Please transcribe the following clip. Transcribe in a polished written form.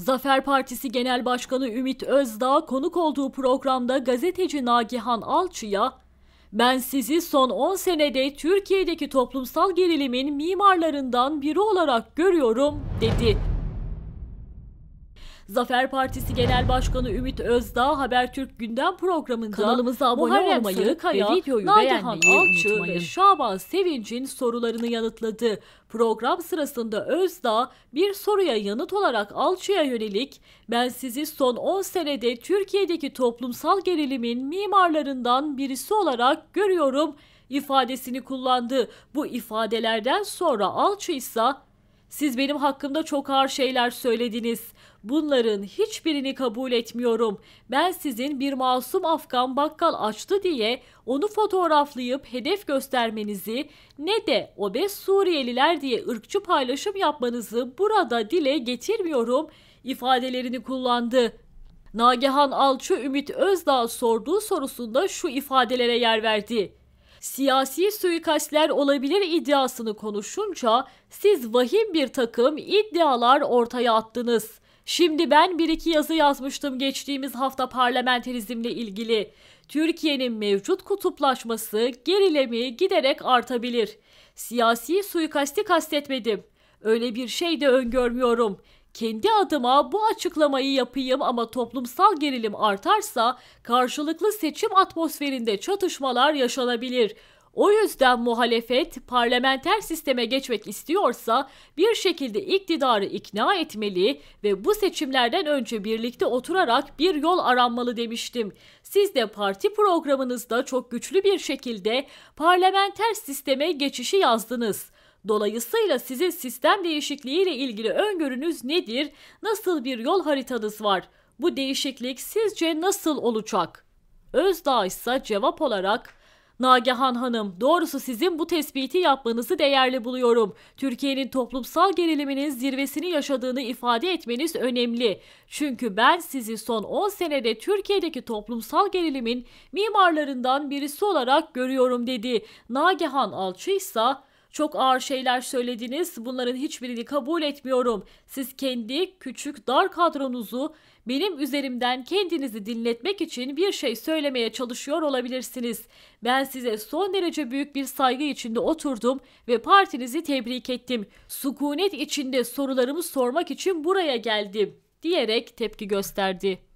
Zafer Partisi Genel Başkanı Ümit Özdağ konuk olduğu programda gazeteci Nagehan Alçı'ya "Ben sizi son 10 senede Türkiye'deki toplumsal gerilimin mimarlarından biri olarak görüyorum" dedi. Zafer Partisi Genel Başkanı Ümit Özdağ Habertürk gündem programında kanalımıza abone olmayı, videoyu Nagehan Alçı ve Şaban Sevinç'in sorularını yanıtladı. Program sırasında Özdağ bir soruya yanıt olarak Alçı'ya yönelik "Ben sizi son 10 senede Türkiye'deki toplumsal gerilimin mimarlarından birisi olarak görüyorum" ifadesini kullandı. Bu ifadelerden sonra Alçı ise "Siz benim hakkımda çok ağır şeyler söylediniz. Bunların hiçbirini kabul etmiyorum. Ben sizin bir masum Afgan bakkal açtı diye onu fotoğraflayıp hedef göstermenizi ne de obez Suriyeliler diye ırkçı paylaşım yapmanızı burada dile getirmiyorum" ifadelerini kullandı. Nagehan Alçı Ümit Özdağ sorduğu sorusunda şu ifadelere yer verdi. "Siyasi suikastler olabilir" iddiasını konuşunca "Siz vahim bir takım iddialar ortaya attınız. Şimdi ben bir iki yazı yazmıştım geçtiğimiz hafta parlamenterizmle ilgili. Türkiye'nin mevcut kutuplaşması, gerilimi giderek artabilir. Siyasi suikasti kastetmedim. Öyle bir şey de öngörmüyorum. Kendi adıma bu açıklamayı yapayım ama toplumsal gerilim artarsa karşılıklı seçim atmosferinde çatışmalar yaşanabilir. O yüzden muhalefet parlamenter sisteme geçmek istiyorsa bir şekilde iktidarı ikna etmeli ve bu seçimlerden önce birlikte oturarak bir yol aranmalı demiştim. Siz de parti programınızda çok güçlü bir şekilde parlamenter sisteme geçişi yazdınız. Dolayısıyla sizin sistem değişikliğiyle ilgili öngörünüz nedir? Nasıl bir yol haritanız var? Bu değişiklik sizce nasıl olacak?" Özdağ ise cevap olarak "Nagehan Hanım, doğrusu sizin bu tespiti yapmanızı değerli buluyorum. Türkiye'nin toplumsal geriliminin zirvesini yaşadığını ifade etmeniz önemli. Çünkü ben sizi son 10 senede Türkiye'deki toplumsal gerilimin mimarlarından birisi olarak görüyorum" dedi. Nagehan Alçı ise "Çok ağır şeyler söylediniz. Bunların hiçbirini kabul etmiyorum. Siz kendi küçük dar kadronuzu benim üzerimden kendinizi dinletmek için bir şey söylemeye çalışıyor olabilirsiniz. Ben size son derece büyük bir saygı içinde oturdum ve partinizi tebrik ettim. Sükunet içinde sorularımı sormak için buraya geldim" diyerek tepki gösterdi.